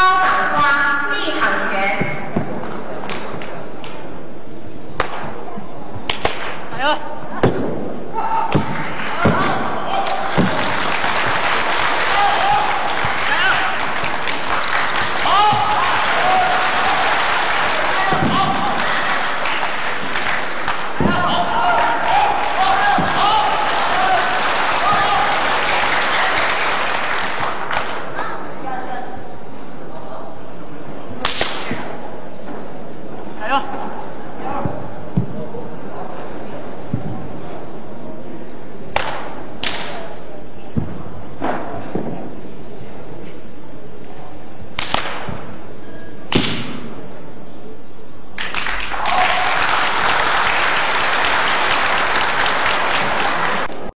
高档。